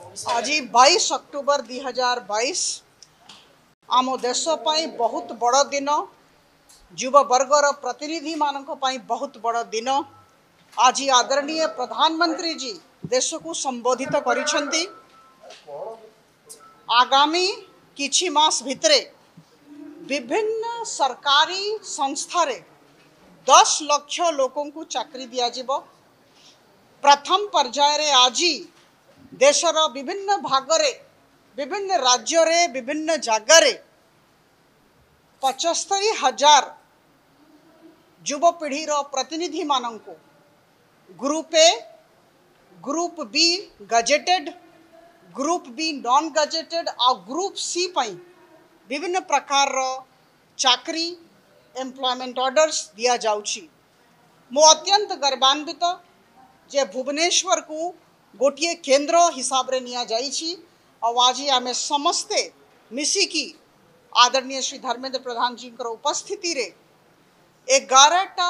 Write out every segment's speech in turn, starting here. आज 22 अक्टोबर 2022 आम देश बहुत बड़ दिन, युववर्गर प्रतिनिधि मानक बहुत बड़ दिन। आज आदरणीय प्रधानमंत्री जी देश को संबोधित करिसेंती। आगामी किछि मास भितरे विभिन्न सरकारी संस्था रे 10 लाख लोकों को चाकरी दिया जीवो। प्रथम पर्याय रे आज देशर विभिन्न भागरे, विभिन्न राज्य विभिन्न जगार 75,000 युवपीढ़ी प्रतिनिधि मानंको group A, group B gazetted, group B non gazetted और ग्रुप सी पाई विभिन्न प्रकार चाकरी एम्प्लॉयमेंट ऑर्डर्स दिया जाउछि। मो अत्यंत गर्वान्वित जे भुवनेश्वर को गोटे केन्द्र हिसाब रे निया जाइछि। और आज आम समस्ते मिसिकी आदरणीय श्री धर्मेंद्र प्रधान जी उपस्थिति रे 11टा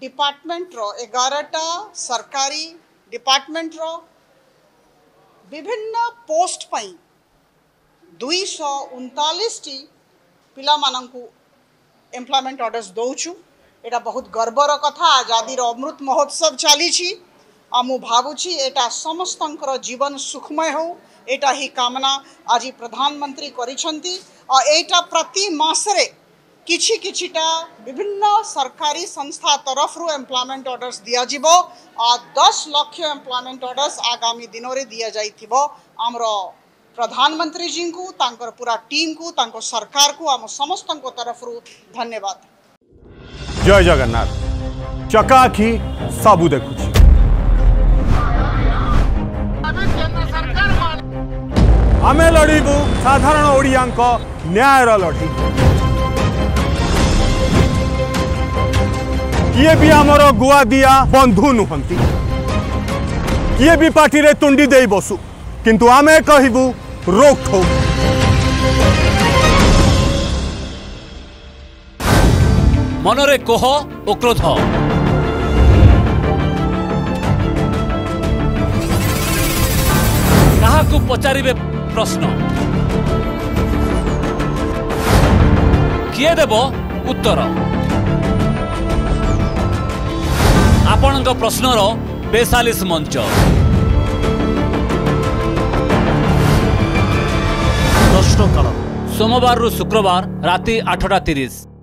डिपार्टमेंट रो, 11टा सरकारी डिपार्टमेंट रो विभिन्न पोस्ट पाई 239टी पिला मानंकु एम्प्लॉयमेंट ऑर्डर्स दौचु। एटा बहुत गर्वर कथा। आजादी रो अमृत महोत्सव चलीछि। आ मु भावुछि एटा समस्तंकर जीवन सुखमय हो, एटा ही कामना आज प्रधानमंत्री करिसेंती। और एटा प्रति मासरे किछि किछिटा विभिन्न सरकारी संस्था तरफ रु एम्प्लॉयमेंट ऑर्डर्स दिया जिवो। और 10 लाख एम्प्लॉयमेंट ऑर्डर्स आगामी दिन रे दिया जाइथिबो। हमरो प्रधानमंत्री जी को, तांकर पूरा टीम को, तांको सरकार को आम समस्तंको तरफ रु धन्यवाद। जय जगन्नाथ। चकाखी सबू देखुछि आमे लड़ू साधारण ओडिया न्यायर लड़ी। किए भी आमर गुआ दिया बंधु नुहंती, किए भी पार्टी रे तुंडी दे बसु, किंतु आमे कहबू रोक ठोक। मनरे कोह ओ क्रोध, काहाकू पचारिबे प्रश्न, किए देव उत्तर। आपण प्रश्नर 42 मंच, प्रश्नकाल सोमवार रु शुक्रवार राति 8:30।